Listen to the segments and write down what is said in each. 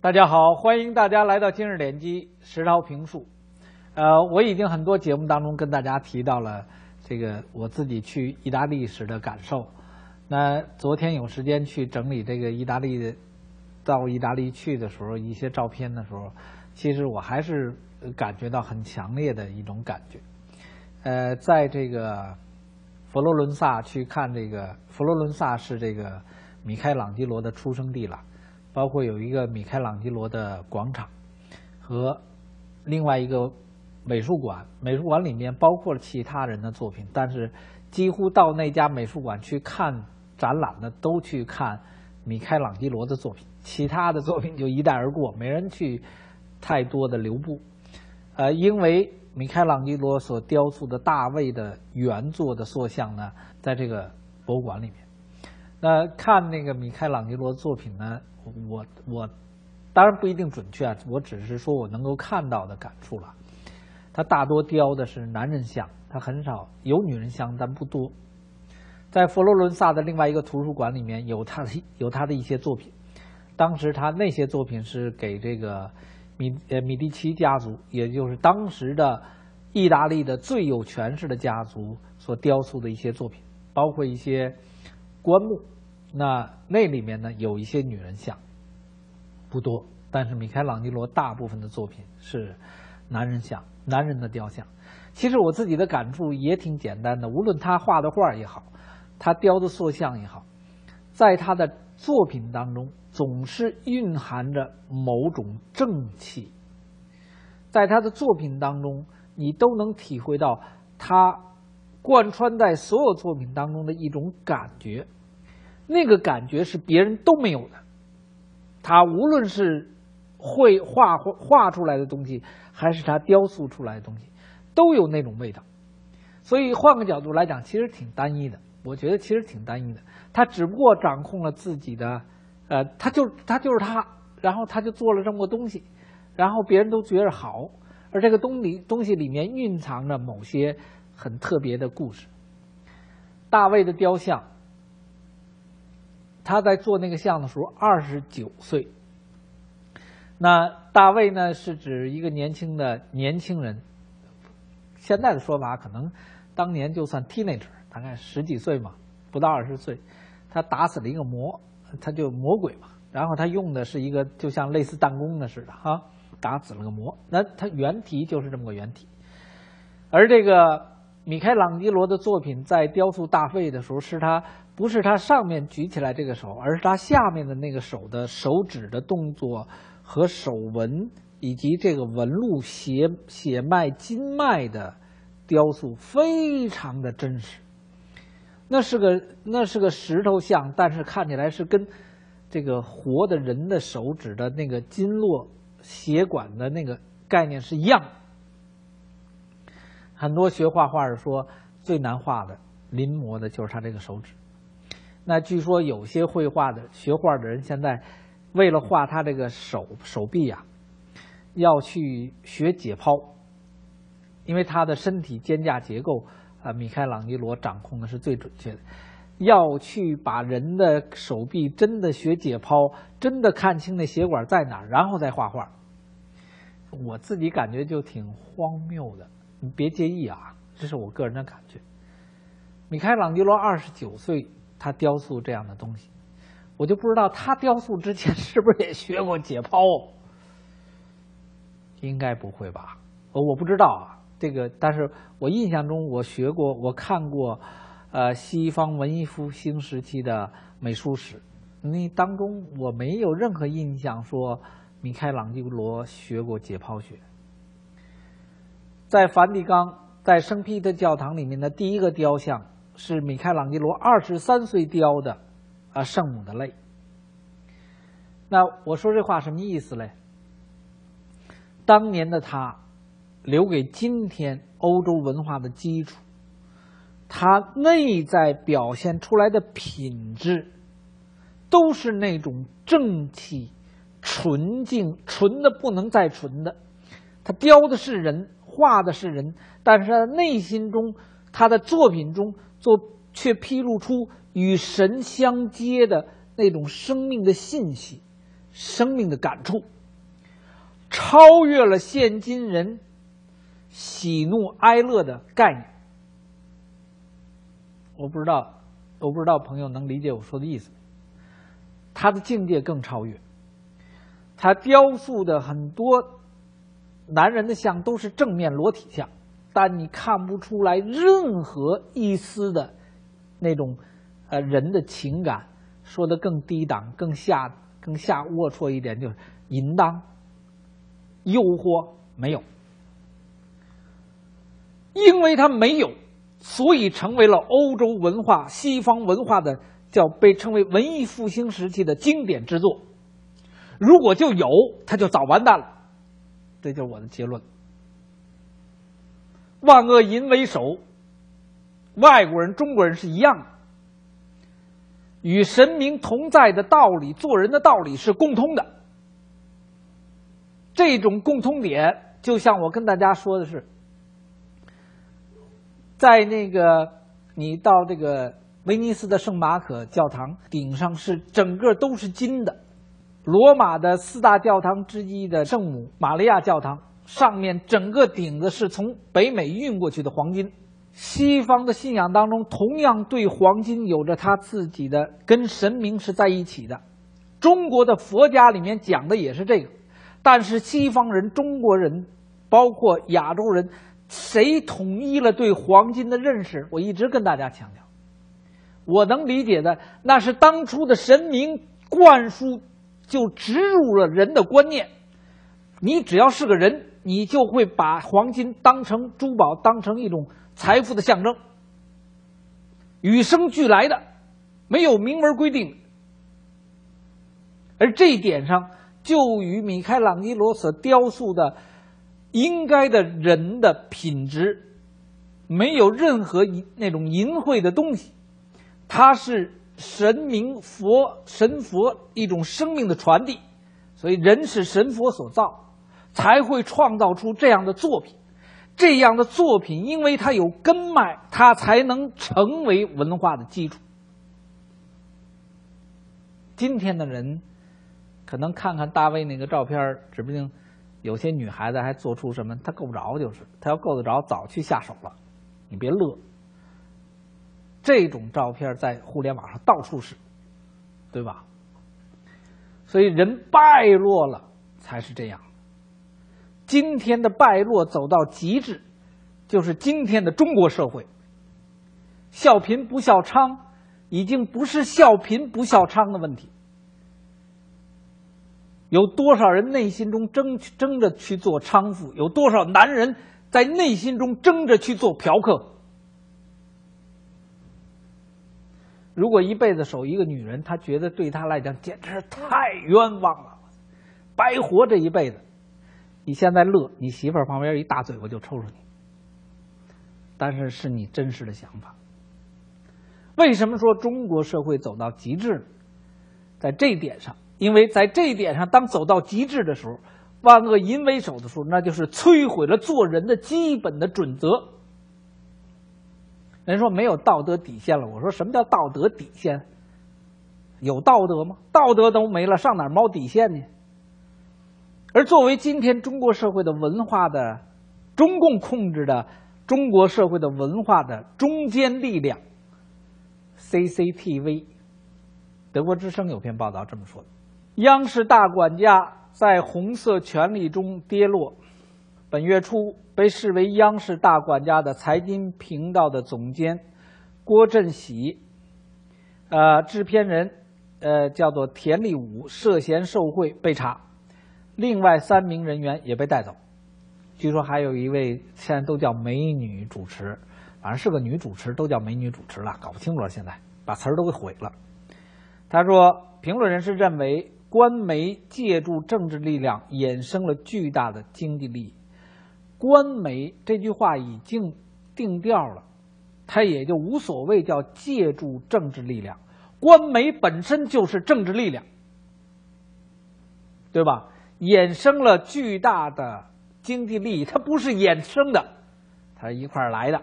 大家好，欢迎大家来到今日点击石涛评述。我已经很多节目当中跟大家提到了这个我自己去意大利时的感受。那昨天有时间去整理这个意大利去的时候一些照片的时候，其实我还是感觉到很强烈的一种感觉。在这个佛罗伦萨去看这个佛罗伦萨是这个米开朗基罗的出生地了。 包括有一个米开朗基罗的广场，和另外一个美术馆，美术馆里面包括了其他人的作品，但是几乎到那家美术馆去看展览的都去看米开朗基罗的作品，其他的作品就一带而过，没人去太多的留步。因为米开朗基罗所雕塑的大卫的原作的塑像呢，在这个博物馆里面。 那看那个米开朗基罗作品呢，我当然不一定准确啊，我只是说我能够看到的感触了。他大多雕的是男人像，他很少有女人像，但不多。在佛罗伦萨的另外一个图书馆里面有他的一些作品，当时他那些作品是给这个米第奇家族，也就是当时的意大利的最有权势的家族所雕塑的一些作品，包括一些。 棺木，那里面呢有一些女人像，不多，但是米开朗基罗大部分的作品是男人像，男人的雕像。其实我自己的感触也挺简单的，无论他画的画也好，他雕的塑像也好，在他的作品当中总是蕴含着某种正气，在他的作品当中，你都能体会到他贯穿在所有作品当中的一种感觉。 那个感觉是别人都没有的，他无论是会画出来的东西，还是他雕塑出来的东西，都有那种味道。所以换个角度来讲，其实挺单一的。我觉得其实挺单一的，他只不过掌控了自己的，他就是他，然后他就做了这么多东西，然后别人都觉得好，而这个东西里面蕴藏着某些很特别的故事。大卫的雕像。 他在做那个像的时候29岁，那大卫呢是指一个年轻人，现在的说法可能当年就算 teenager， 大概十几岁嘛，不到20岁。他打死了一个魔，他就魔鬼嘛。然后他用的是一个就像类似弹弓的似的哈，打死了个魔。那他原题就是这么个原题，而这个。 米开朗基罗的作品在雕塑大卫的时候，不是他上面举起来这个手，而是他下面的那个手的手指的动作和手纹，以及这个纹路、血脉、筋脉的雕塑，非常的真实。那是个石头像，但是看起来是跟这个活的人的手指的那个经络血管的那个概念是一样的。 很多学画画的说，最难画的、临摹的就是他这个手指。那据说有些绘画的、学画的人，现在为了画他这个手臂呀、要去学解剖，因为他的身体肩胛结构米开朗基罗掌控的是最准确的。要去把人的手臂真的学解剖，真的看清那血管在哪儿，然后再画画。我自己感觉就挺荒谬的。 你别介意啊，这是我个人的感觉。米开朗基罗29岁，他雕塑这样的东西，我就不知道他雕塑之前是不是也学过解剖？应该不会吧？我不知道啊，这个，但是我印象中我学过，我看过，西方文艺复兴时期的美术史，那当中我没有任何印象说米开朗基罗学过解剖学。 在梵蒂冈，在圣彼得教堂里面的第一个雕像是米开朗基罗23岁雕的，圣母的泪。那我说这话什么意思嘞？当年的他，留给今天欧洲文化的基础，他内在表现出来的品质，都是那种正气、纯净、纯的不能再纯的。他雕的是人。 画的是人，但是他内心中，他的作品中，却披露出与神相接的那种生命的信息，生命的感触，超越了现今人喜怒哀乐的概念。我不知道朋友能理解我说的意思。他的境界更超越，他雕塑的很多男人的像都是正面裸体像，但你看不出来任何一丝的那种人的情感。说的更低档、更下龌龊一点，就是淫荡、诱惑，没有。因为他没有，所以成为了欧洲文化、西方文化的被称为文艺复兴时期的经典之作。如果就有，他就早完蛋了。这就是我的结论。万恶淫为首，外国人、中国人是一样的。与神明同在的道理，做人的道理是共通的。这种共通点，就像我跟大家说的是，在你到这个威尼斯的圣马可教堂顶上是整个都是金的，罗马的四大教堂之一的圣母玛利亚教堂上面整个顶子是从北美运过去的黄金。西方的信仰当中同样对黄金有着他自己的，跟神明是在一起的。中国的佛家里面讲的也是这个，但是西方人、中国人包括亚洲人，谁统一了对黄金的认识？我一直跟大家强调，我能理解的那是当初的神明灌输，就植入了人的观念，你只要是个人，你就会把黄金当成珠宝，当成一种财富的象征，与生俱来的，没有明文规定。而这一点上，就与米开朗基罗所雕塑的应该的人的品质，没有任何那种淫秽的东西。它是神佛一种生命的传递，所以人是神佛所造，才会创造出这样的作品。这样的作品，因为它有根脉，它才能成为文化的基础。今天的人，可能看看大卫那个照片，指不定有些女孩子还做出什么，她够不着就是，她要够得着，早去下手了。你别乐，这种照片在互联网上到处是，对吧？所以人败落了才是这样。今天的败落走到极致，就是今天的中国社会。笑贫不笑娼，已经不是笑贫不笑娼的问题。有多少人内心中争着去做娼妇？有多少男人在内心中争着去做嫖客？如果一辈子守一个女人，他觉得对他来讲简直是太冤枉了，白活这一辈子。你现在乐，你媳妇儿旁边一大嘴巴就抽出你，但是是你真实的想法。为什么说中国社会走到极致呢？在这一点上，因为在这一点上，当走到极致的时候，万恶淫为首的时候，那就是摧毁了做人的基本的准则。人说没有道德底线了，我说什么叫道德底线？有道德吗？道德都没了，上哪儿猫底线呢？而作为今天中国社会的文化的中共控制的中国社会的文化的中坚力量 CCTV， 德国之声有篇报道这么说的：央视大管家在红色权力中跌落。本月初，被视为央视大管家的财经频道的总监郭振喜，制片人叫做田立武，涉嫌受贿被查。另外3名人员也被带走，据说还有一位现在都叫美女主持，反正是个女主持，都叫美女主持了，搞不清楚了，现在把词儿都给毁了。他说，评论人士认为，官媒借助政治力量衍生了巨大的经济利益。官媒这句话已经定调了，他也就无所谓叫借助政治力量，官媒本身就是政治力量，对吧？衍生了巨大的经济利益，它不是衍生的，它是一块儿来的。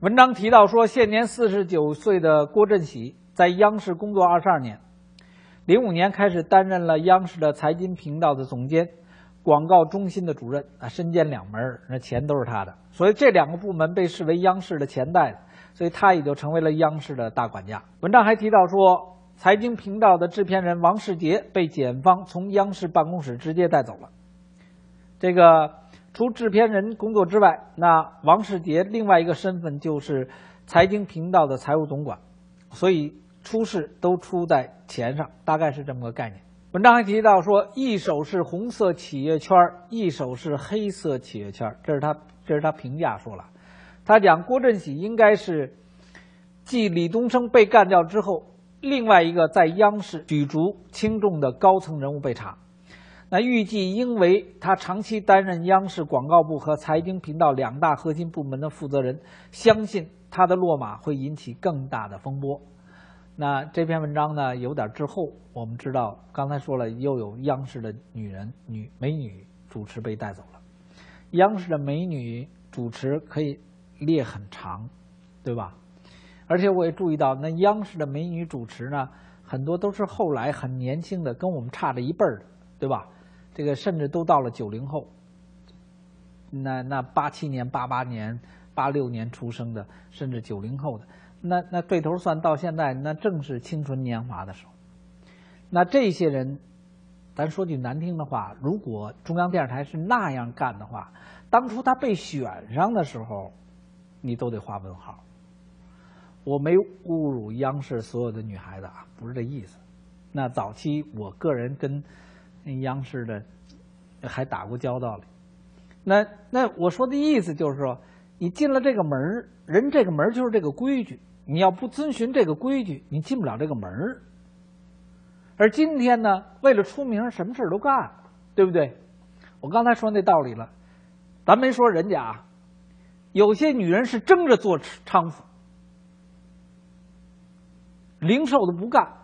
文章提到说，现年49岁的郭振喜在央视工作22年， 05年开始担任了央视的财经频道的总监，广告中心的主任啊，身兼两门，那钱都是他的。所以这两个部门被视为央视的钱袋子，所以他也就成为了央视的大管家。文章还提到说，财经频道的制片人王世杰被检方从央视办公室直接带走了。这个除制片人工作之外，那王世杰另外一个身份就是财经频道的财务总管，所以出事都出在钱上，大概是这么个概念。文章还提到说，一手是红色企业圈，一手是黑色企业圈，这是他评价说了。他讲郭振喜应该是继李东升被干掉之后，另外一个在央视举足轻重的高层人物被查。那预计因为他长期担任央视广告部和财经频道两大核心部门的负责人，相信他的落马会引起更大的风波。那这篇文章呢，有点滞后。我们知道，刚才说了，又有央视的美女主持被带走了。央视的美女主持可以列很长，对吧？而且我也注意到，那央视的美女主持呢，很多都是后来很年轻的，跟我们差了一辈儿的，对吧？这个甚至都到了90后。那87年、88年、86年出生的，甚至90后的。那对头算到现在，那正是青春年华的时候。那这些人，咱说句难听的话，如果中央电视台是那样干的话，当初他被选上的时候，你都得画问号。我没侮辱央视所有的女孩子啊，不是这意思。那早期我个人跟央视的还打过交道了。那我说的意思就是说，你进了这个门，人这个门就是这个规矩，你要不遵循这个规矩，你进不了这个门。而今天呢，为了出名，什么事都干，对不对？我刚才说那道理了，咱没说人家啊，有些女人是争着做娼妇，零售的不干，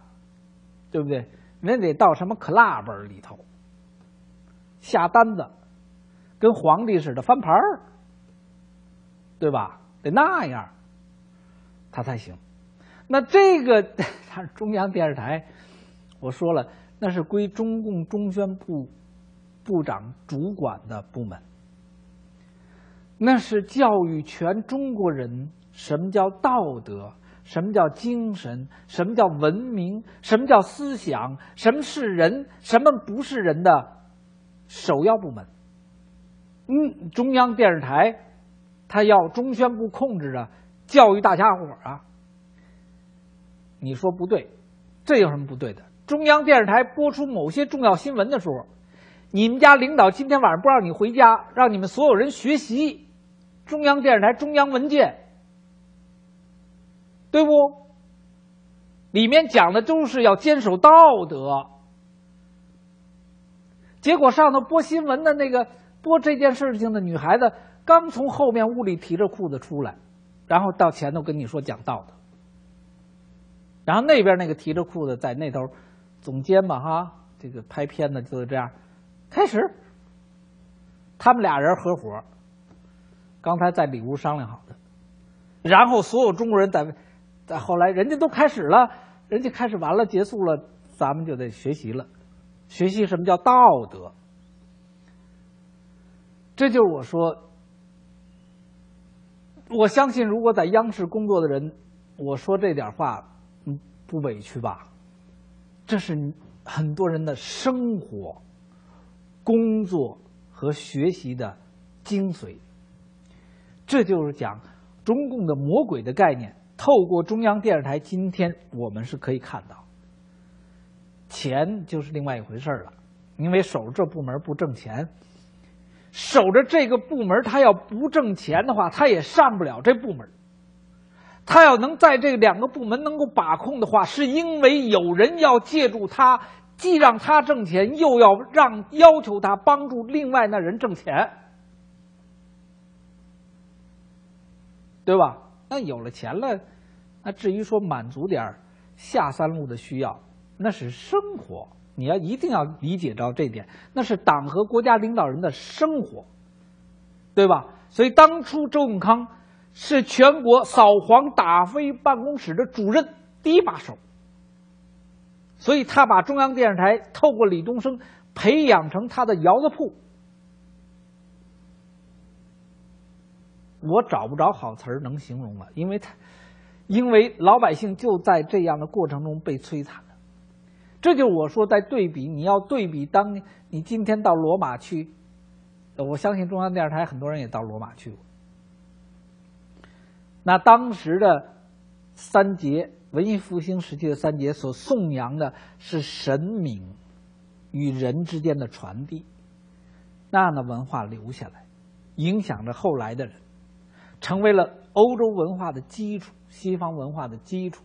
对不对？人家得到什么 club 里头下单子，跟皇帝似的翻牌儿，对吧？得那样他才行。那这个中央电视台，我说了，那是归中共中宣部部长主管的部门，那是教育全中国人什么叫道德，什么叫精神，什么叫文明，什么叫思想，什么是人，什么不是人的首要部门。中央电视台它要中宣部控制着教育大家伙啊，你说不对，这有什么不对的？中央电视台播出某些重要新闻的时候，你们家领导今天晚上不让你回家，让你们所有人学习中央电视台中央文件，对不？里面讲的都是要坚守道德。结果上头播新闻的那个播这件事情的女孩子，刚从后面屋里提着裤子出来，然后到前头跟你说讲道德。然后那边那个提着裤子在那头，总监嘛哈，这个拍片的就是这样，开始。他们俩人合伙，刚才在里屋商量好的，然后所有中国人在后来人家都开始了，人家开始完了结束了，咱们就得学习了，学习什么叫道德。这就是我说，我相信如果在央视工作的人，我说这点话不委屈吧？这是很多人的生活、工作和学习的精髓。这就是讲中共的魔鬼的概念，透过中央电视台，今天我们是可以看到。钱就是另外一回事了，因为守着这部门不挣钱，守着这个部门，他要不挣钱的话，他也上不了这部门。他要能在这两个部门能够把控的话，是因为有人要借助他，既让他挣钱，又要求他帮助另外那人挣钱。对吧？那有了钱了，那至于说满足点下三路的需要，那是生活，你要一定要理解到这点，那是党和国家领导人的生活，对吧？所以当初周永康是全国扫黄打非办公室的主任第一把手，所以他把中央电视台透过李东生培养成他的窑子铺。我找不着好词儿能形容了，因为老百姓就在这样的过程中被摧残了。这就是我说在对比，你要对比当年，你今天到罗马去，我相信中央电视台很多人也到罗马去过。那当时的三杰，文艺复兴时期的三杰所颂扬的是神明与人之间的传递，那样的文化留下来，影响着后来的人，成为了欧洲文化的基础，西方文化的基础。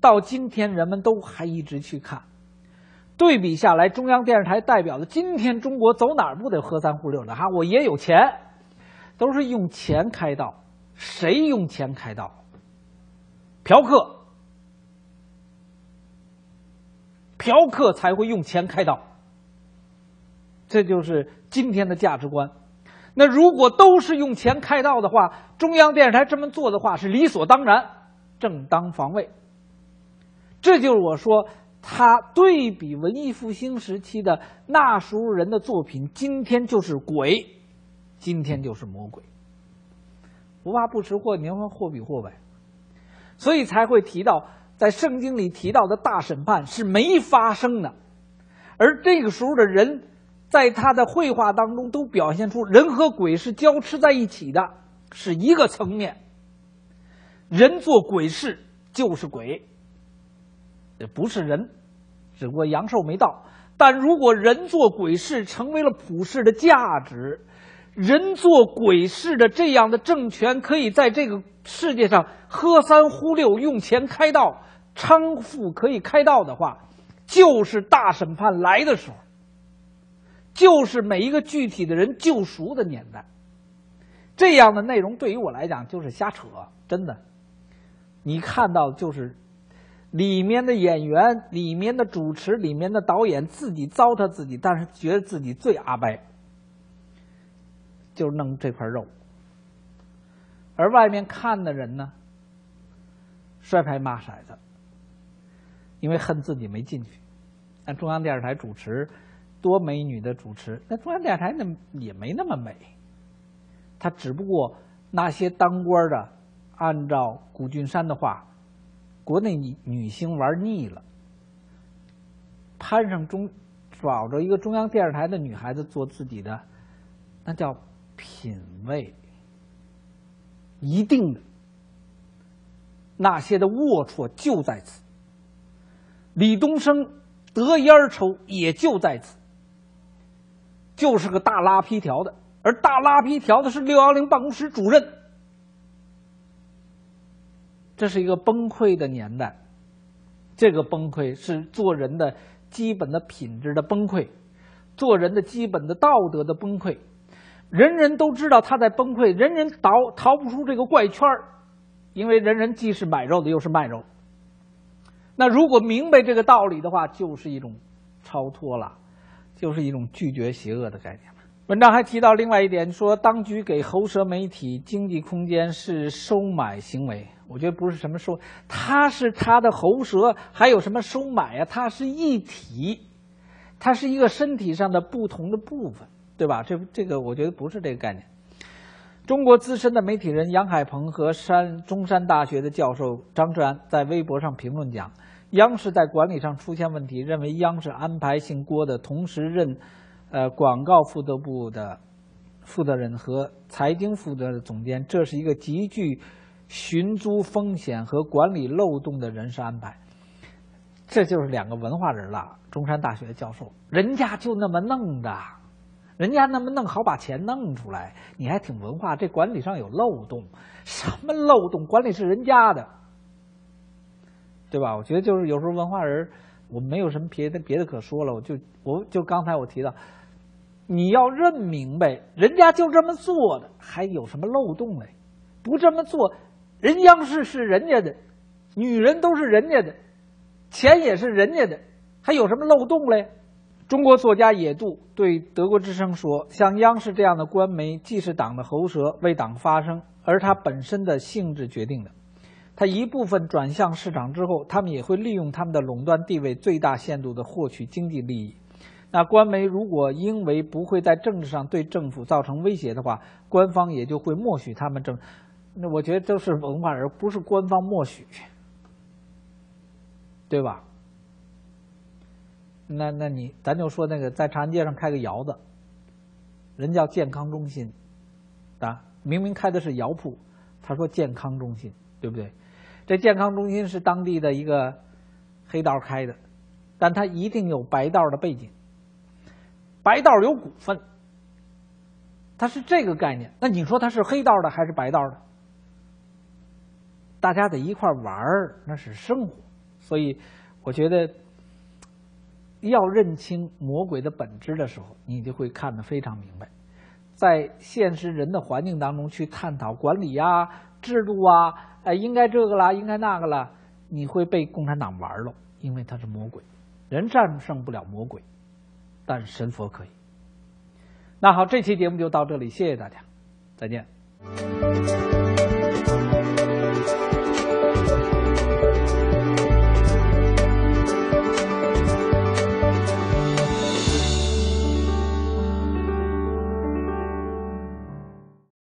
到今天人们都还一直去看。对比下来，中央电视台代表的今天中国走哪儿不得喝三呼六的哈？我也有钱，都是用钱开道。谁用钱开道？嫖客，嫖客才会用钱开道。这就是今天的价值观。那如果都是用钱开道的话，中央电视台这么做的话是理所当然，正当防卫。这就是我说他对比文艺复兴时期的那时候人的作品，今天就是鬼，今天就是魔鬼。不怕不识货，你要货比货呗。所以才会提到在圣经里提到的大审判是没发生的，而这个时候的人在他的绘画当中都表现出人和鬼是交织在一起的，是一个层面。人做鬼事就是鬼，这不是人，只不过阳寿没到。但如果人做鬼事成为了普世的价值，人做鬼事的这样的政权可以在这个世界上喝三呼六，用钱开道，娼妇可以开道的话，就是大审判来的时候，就是每一个具体的人救赎的年代。这样的内容对于我来讲就是瞎扯，真的。你看到就是里面的演员、里面的主持、里面的导演自己糟蹋自己，但是觉得自己最阿掰，就弄这块肉。而外面看的人呢，摔牌骂骰子，因为恨自己没进去。但中央电视台主持多美女的主持，那中央电视台那也没那么美，他只不过那些当官的，按照古俊山的话，国内女星玩腻了，攀上找着一个中央电视台的女孩子做自己的，那叫品味一定的，那些的龌龊就在此。李东生得烟抽也就在此，就是个大拉皮条的，而大拉皮条的是610办公室主任。这是一个崩溃的年代，这个崩溃是做人的基本的品质的崩溃，做人的基本的道德的崩溃。人人都知道他在崩溃，人人逃不出这个怪圈，因为人人既是买肉的又是卖肉。那如果明白这个道理的话，就是一种超脱了，就是一种拒绝邪恶的概念了。文章还提到另外一点，说当局给喉舌媒体经济空间是收买行为。我觉得不是什么收，它是它的喉舌还有什么收买啊？它是一体，它是一个身体上的不同的部分，对吧？这个我觉得不是这个概念。中国资深的媒体人杨海鹏和中山大学的教授张志安在微博上评论讲，央视在管理上出现问题，认为央视安排姓郭的同时任广告负责部的负责人和财经负责的总监，这是一个极具寻租风险和管理漏洞的人事安排。这就是两个文化人了，中山大学教授，人家就那么弄的，人家那么弄好把钱弄出来，你还挺文化，这管理上有漏洞。什么漏洞？管理是人家的，对吧？我觉得就是有时候文化人，我没有什么别的可说了。我就刚才我提到，你要认明白，人家就这么做的，还有什么漏洞嘞？不这么做，人央视是人家的，女人都是人家的，钱也是人家的，还有什么漏洞嘞？中国作家野渡对德国之声说，像央视这样的官媒既是党的喉舌，为党发声，而它本身的性质决定的。它一部分转向市场之后，他们也会利用他们的垄断地位，最大限度地获取经济利益。那官媒如果因为不会在政治上对政府造成威胁的话，官方也就会默许他们政。那我觉得这是文化人，不是官方默许，对吧？那你咱就说那个在长安街上开个窑子，人叫健康中心，啊，明明开的是窑铺，他说健康中心，对不对？这健康中心是当地的一个黑道开的，但他一定有白道的背景。白道有股份，它是这个概念。那你说它是黑道的还是白道的？大家得一块玩儿，那是生活。所以，我觉得要认清魔鬼的本质的时候，你就会看得非常明白。在现实人的环境当中去探讨管理啊、制度啊，哎，应该这个啦，应该那个啦，你会被共产党玩了，因为他是魔鬼，人战胜不了魔鬼。但神佛可以。那好，这期节目就到这里，谢谢大家，再见。